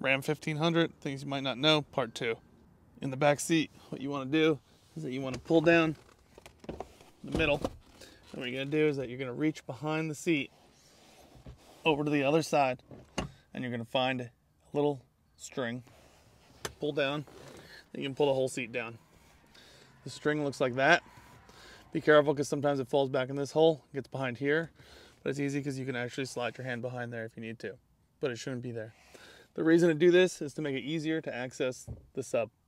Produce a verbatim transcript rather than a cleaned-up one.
Ram fifteen hundred, things you might not know, part two. In the back seat, what you want to do is that you want to pull down the middle. And what you're going to do is that you're going to reach behind the seat over to the other side, and you're going to find a little string. Pull down, and you can pull the whole seat down. The string looks like that. Be careful, because sometimes it falls back in this hole, gets behind here, but it's easy because you can actually slide your hand behind there if you need to, but it shouldn't be there. The reason to do this is to make it easier to access the sub.